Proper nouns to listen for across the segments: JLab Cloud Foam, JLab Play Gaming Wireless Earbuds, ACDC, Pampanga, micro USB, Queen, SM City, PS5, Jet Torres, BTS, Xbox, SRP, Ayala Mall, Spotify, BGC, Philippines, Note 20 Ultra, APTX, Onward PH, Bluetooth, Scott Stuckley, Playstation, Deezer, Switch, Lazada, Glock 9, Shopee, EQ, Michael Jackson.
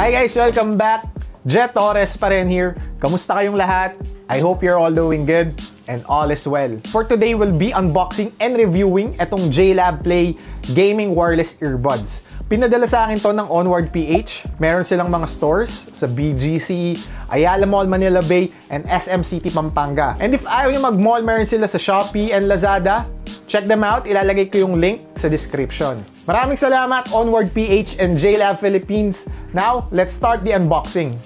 Hi guys! Welcome back! Jet Torres pa rin here. Kamusta kayong lahat? I hope you're all doing good and all is well. For today, we'll be unboxing and reviewing itong JLab Play Gaming Wireless Earbuds. Pinadala sa akin to ng Onward PH. Meron silang mga stores sa BGC, Ayala Mall, Manila Bay, and SM City, Pampanga. And if ayaw nyo mag-mall, meron sila sa Shopee and Lazada. Check them out. Ilalagay ko yung link sa description. Maraming salamat, Onward PH and JLab Philippines. Now, let's start the unboxing.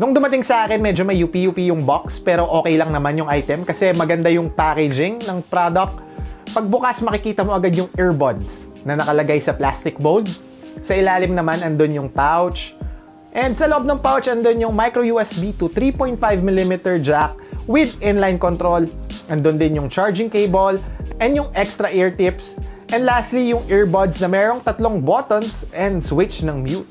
Nung dumating sa akin, medyo may yupi-yupi yung box, pero okay lang naman yung item kasi maganda yung packaging ng product. Pagbukas, makikita mo agad yung earbuds na nakalagay sa plastic mold. Sa ilalim naman, andun yung pouch. And sa loob ng pouch, andun yung micro USB to 3.5mm jack with inline control. Andun din yung charging cable and yung extra ear tips. And lastly, yung earbuds na merong tatlong buttons and switch ng mute.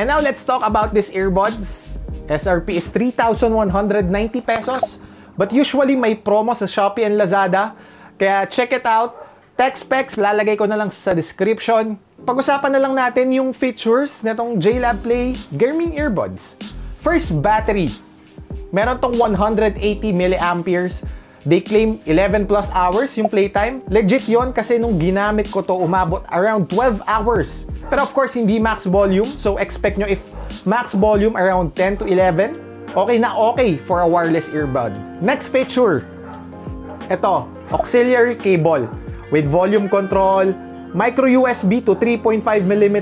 And now, let's talk about these earbuds. SRP is 3,190 pesos. But usually, may promo sa Shopee and Lazada. Kaya check it out. Tech specs, lalagay ko na lang sa description. Pag-usapan na lang natin yung features netong JLab Play Gaming Earbuds. First, battery. Meron tong 180 milliamperes. They claim 11 plus hours yung playtime. Legit yon kasi nung ginamit ko to, umabot around 12 hours. Pero of course, hindi max volume. So expect nyo if max volume around 10 to 11, okay na okay for a wireless earbud. Next feature, ito, auxiliary cable with volume control, micro USB to 3.5mm.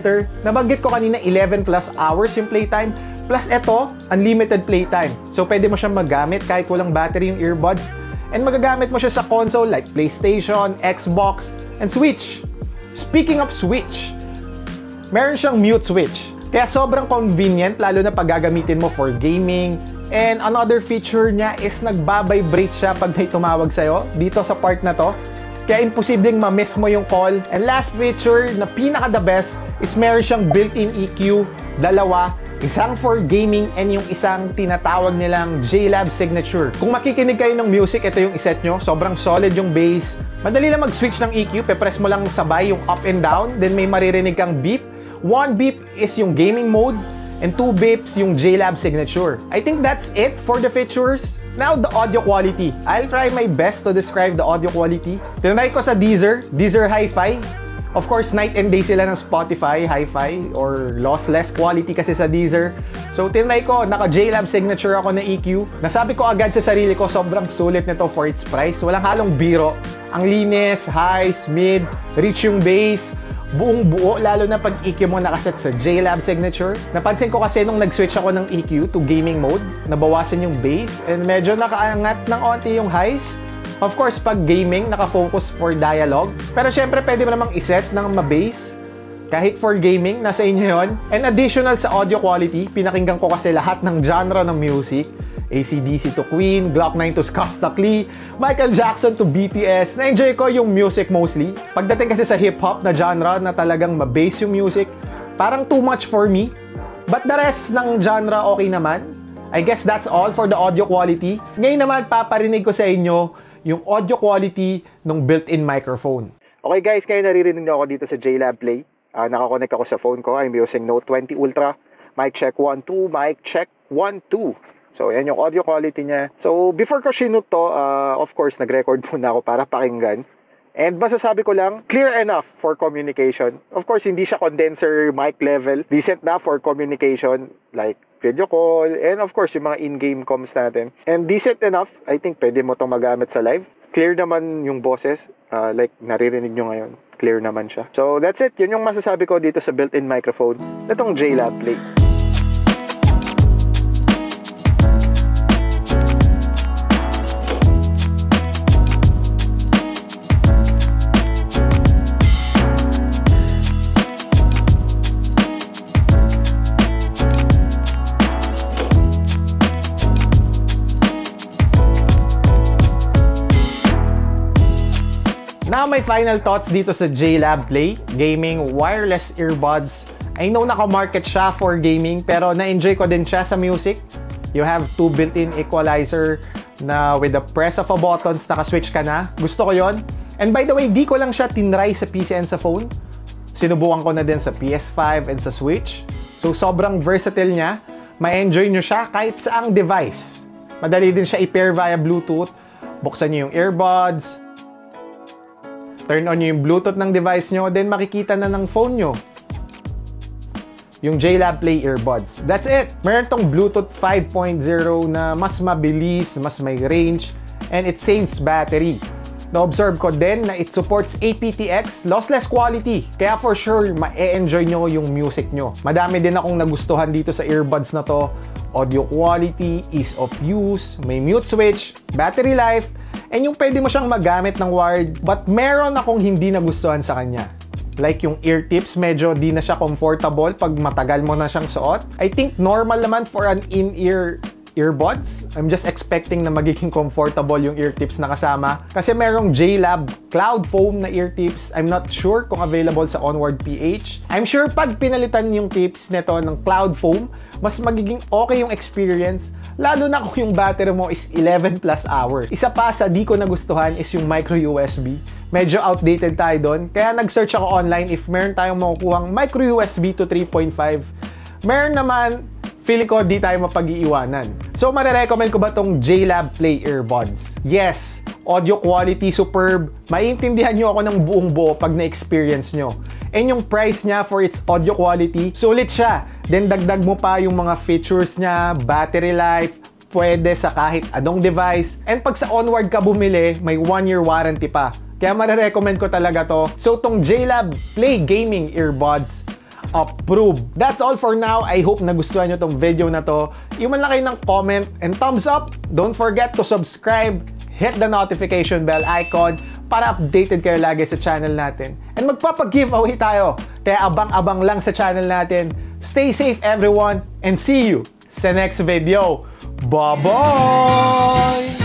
Nabanggit ko kanina 11 plus hours yung playtime. Plus ito, unlimited playtime. So pwede mo siyang magamit kahit walang battery yung earbuds. And magagamit mo siya sa console like PlayStation, Xbox, and Switch. Speaking of Switch, meron siyang mute switch. Kaya sobrang convenient, lalo na pag gagamitin mo for gaming. And another feature niya is nagbabibrate siya pag may tumawag sa'yo dito sa part na to. Kaya imposibleng ma-miss mo yung call. And last feature na pinaka-the best is meron siyang built-in EQ, dalawa. Isang for gaming and yung isang tinatawag nilang JLab Signature. Kung makikinig kayo ng music, ito yung iset nyo. Sobrang solid yung bass. Madali lang mag-switch ng EQ. Pe-press mo lang sabay yung up and down. Then may maririnig kang beep. One beep is yung gaming mode. And two beeps yung JLab Signature. I think that's it for the features. Now, the audio quality. I'll try my best to describe the audio quality. Tinry ko sa Deezer. Deezer Hi-Fi. Of course, night and day sila ng Spotify, Hi-Fi, or lossless quality kasi sa Deezer. So, tinry ko, naka JLab Signature ako na EQ. Nasabi ko agad sa sarili ko, sobrang sulit nito for its price. Walang halong biro. Ang linis, highs, mid, rich yung bass, buong-buo, lalo na pag EQ mo nakaset sa JLab Signature. Napansin ko kasi nung nag-switch ako ng EQ to gaming mode, nabawasan yung bass, and medyo nakaangat ng onti yung highs. Of course, pag gaming, naka-focus for dialogue. Pero syempre, pwede mo namang iset ng ma-bass. Kahit for gaming, nasa inyo yun. And additional sa audio quality, pinakinggan ko kasi lahat ng genre ng music. ACDC to Queen, Glock 9 to Scott Stuckley, Michael Jackson to BTS. Na-enjoy ko yung music mostly. Pagdating kasi sa hip-hop na genre na talagang ma-bass yung music, parang too much for me. But the rest ng genre, okay naman. I guess that's all for the audio quality. Ngayon naman, paparinig ko sa inyo yung audio quality ng built-in microphone. Okay guys, kayo naririnig niyo ako dito sa JLab Play. Nakakonect ako sa phone ko. I'm using Note 20 Ultra. Mic check 1, 2. Mic check 1, 2. So, yan yung audio quality niya. So, before ko sinut to, of course, nag-record muna ako para pakinggan. And masasabi ko lang, clear enough for communication. Of course, hindi siya condenser mic level. Decent na for communication, like video call, and of course, yung mga in-game comms natin. And decent enough, I think pwede mo itong magamit sa live. Clear naman yung boses, like naririnig nyo ngayon. Clear naman siya. So that's it, yun yung masasabi ko dito sa built-in microphone na itong JLab Play. Now, my final thoughts dito sa JLab Play Gaming Wireless Earbuds. I know naka-market siya for gaming, pero na-enjoy ko din siya sa music. You have two built-in equalizer na with the press of a buttons, naka-switch ka na. Gusto ko yon. And by the way, di ko lang siya tinry sa PC and sa phone. Sinubukan ko na din sa PS5 and sa Switch. So, sobrang versatile niya. Ma-enjoy nyo siya kahit saang device. Madali din siya i-pair via Bluetooth. Buksan nyo yung earbuds. Turn on nyo yung Bluetooth ng device nyo. Then, makikita na ng phone nyo yung JLab Play Earbuds. That's it! Meron tong Bluetooth 5.0 na mas mabilis, mas may range, and it saves battery. Na-observe ko din na it supports APTX, lossless quality. Kaya for sure, ma-enjoy nyo yung music nyo. Madami din akong nagustuhan dito sa earbuds na to. Audio quality, ease of use, may mute switch, battery life, and yung pwede mo siyang magamit ng wired. But meron akong hindi nagustuhan sa kanya. Like yung ear tips, medyo di na siya comfortable pag matagal mo na siyang suot. I think normal naman for an in-ear earbuds. I'm just expecting na magiging comfortable yung ear tips na kasama. Kasi merong JLab Cloud Foam na ear tips. I'm not sure kung available sa Onward PH. I'm sure pag pinalitan yung tips nito ng Cloud Foam, mas magiging okay yung experience. Lalo na kung yung battery mo is 11 plus hours. Isa pa sa di ko nagustuhan is yung micro USB. Medyo outdated tayo doon. Kaya nag-search ako online if meron tayong makukuhang micro USB to 3.5. Meron naman, feeling ko di tayo mapag-iiwanan. So, marirecommend ko ba tong JLab Play Earbuds? Yes! Audio quality superb. Maiintindihan nyo ako ng buong buo pag na-experience nyo. And yung price niya for its audio quality, sulit siya. Then, dagdag mo pa yung mga features niya, battery life, pwede sa kahit anong device. And pag sa Onward ka bumili, may 1-year warranty pa. Kaya marirecommend ko talaga to. So, tong JLab Play Gaming Earbuds, approved. That's all for now. I hope nagustuhan nyo tong video na to. Iwan lang kayo ng comment and thumbs up. Don't forget to subscribe. Hit the notification bell icon para updated kayo lagi sa channel natin. And magpapag-giveaway tayo. Kaya abang-abang lang sa channel natin. Stay safe everyone and see you sa next video. Bye-bye!